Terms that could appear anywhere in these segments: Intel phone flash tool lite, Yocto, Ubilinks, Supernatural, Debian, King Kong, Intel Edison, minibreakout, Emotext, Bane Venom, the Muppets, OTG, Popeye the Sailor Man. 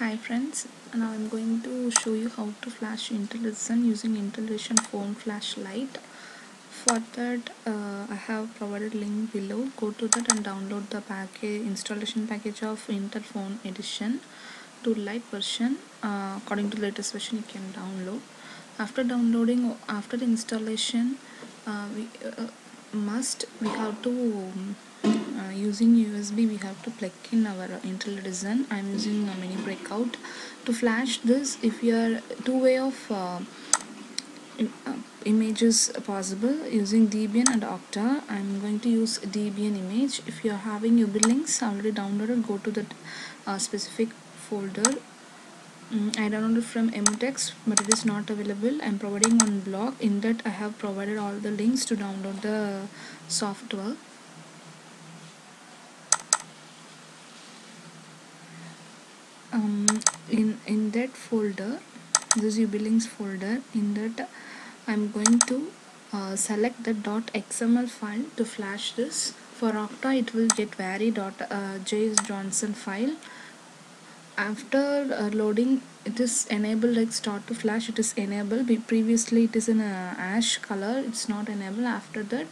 Hi friends, now I'm going to show you how to flash Intel Edison using Intel Edison phone flashlight. For that I have provided link below. Go to that and download the package, installation package of Intel phone edition to light version. According to the latest version you can download. After downloading, after the installation using USB we have to plug in our Intel Edison. I am using a minibreakout to flash this. If you are two-way of images possible using Debian and Yocto, I am going to use Debian image. If you are having Ubilinks already downloaded, go to that specific folder. I downloaded from Emotext, but it is not available. I am providing on blog. In that I have provided all the links to download the software. In that folder, this Ubilinks folder, in that I'm going to select the .xml file to flash this. For Yocto it will get vary .json file. After loading, it is enabled, like start to flash, it is enabled. Previously it is in ash color, it's not enabled. After that,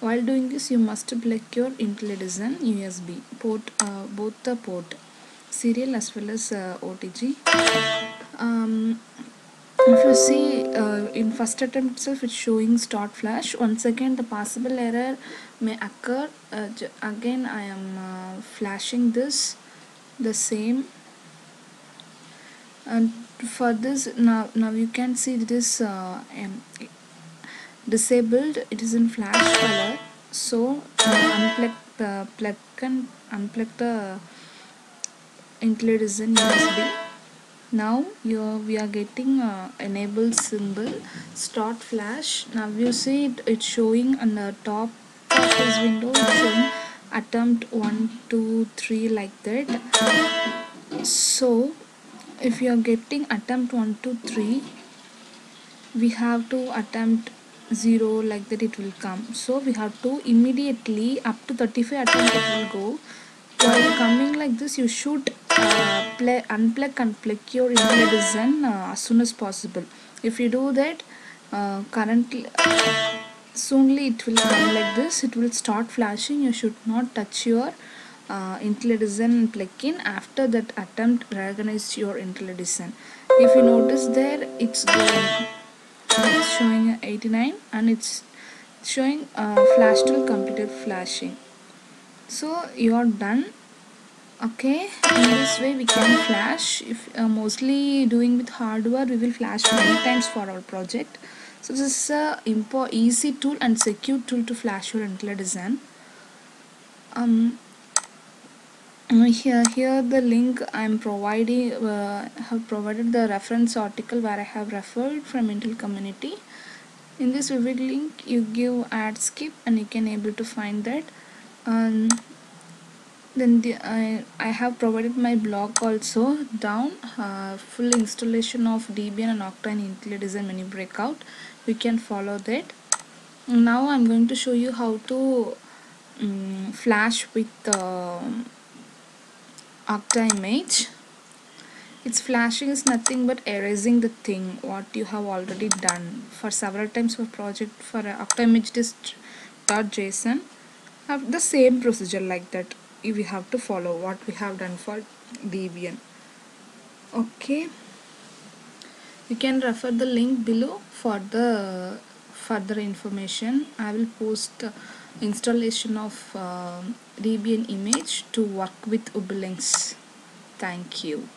while doing this, you must plug your Intel Edison USB port, both the port, serial as well as OTG. If you see in first attempt itself it's showing start flash. Once again the possible error may occur. Again I am flashing this the same, and for this now you can see it is disabled, it is in flash color. So unplug the Intel Edison USB. Now we are getting enable symbol, start flash. Now you see it's showing on the top of this window, it's showing attempt 1, 2, 3 like that. So if you are getting attempt 1, 2, 3, we have to attempt 0 like that, it will come. So we have to immediately up to 35 attempt it will go. While coming like this, you should unplug and plug your Intel Edison as soon as possible. If you do that, soonly it will come like this. It will start flashing. You should not touch your Intel Edison plug-in. After that attempt, recognize your Intel Edison. If you notice there, it's going. It's showing 89 and it's showing flash till completed flashing. So you are done. Okay, in this way we can flash. If mostly doing with hardware, we will flash many times for our project. So this is a easy tool and secure tool to flash your Intel Edison. Here the link I'm providing, have provided the reference article where I have referred from Intel community. In this vivid link you give add skip and you can able to find that. Then I have provided my blog also down, full installation of Debian and Yocto and Intel Edison minibreakout. We can follow that. Now I'm going to show you how to flash with Yocto image. It's flashing is nothing but erasing the thing what you have already done. For several times for project, for Yocto image it is .json. Have the same procedure like that we have to follow what we have done for Debian. Okay, you can refer the link below for the further information. I will post installation of Debian image to work with Ubilinks. Thank you.